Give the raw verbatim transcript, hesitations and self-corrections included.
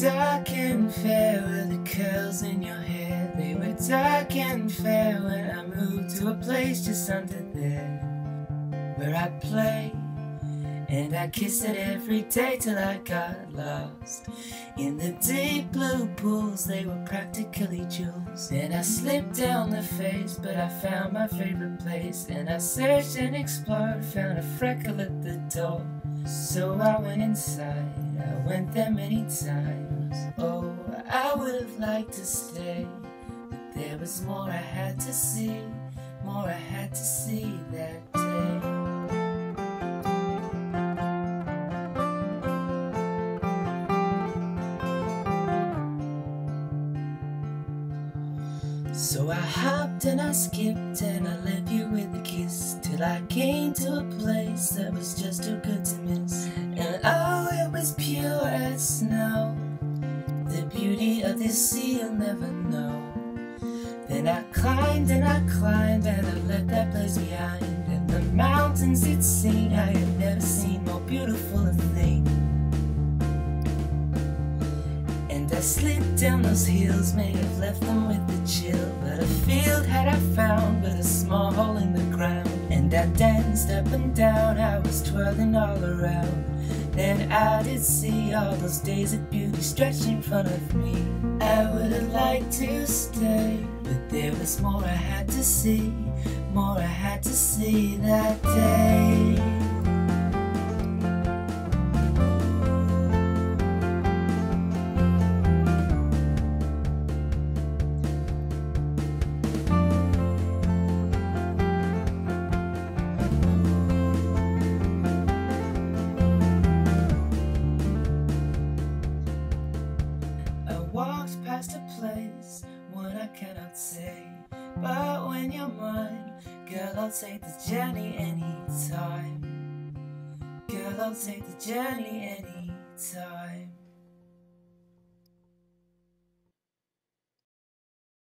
Dark and fair were the curls in your hair. They were dark and fair when I moved to a place just under there, where I play and I kissed it every day till I got lost in the deep blue pools. They were practically jewels. And I slipped down the face, but I found my favorite place. And I searched and explored, found a freckle at the door. So I went inside, I went there many times. Oh, I would have liked to stay, but there was more I had to see, more I had to see that day. So I hopped and I skipped and I left you with a kiss, till I came to a place that was just too good to miss. And oh, it was pure as snow, the beauty of this sea you'll never know. Then I climbed and I climbed and I left that place behind. And the mountains it seemed I had never seen more beautiful a thing. I slipped down those hills, may have left them with the chill, but a field had I found but a small hole in the ground. And I danced up and down, I was twirling all around. Then I did see all those days of beauty stretched in front of me. I would have liked to stay, but there was more I had to see, more I had to see that day. Walked past a place, one I cannot say, but when you're mine, girl, I'll take the journey anytime. Girl, I'll take the journey anytime.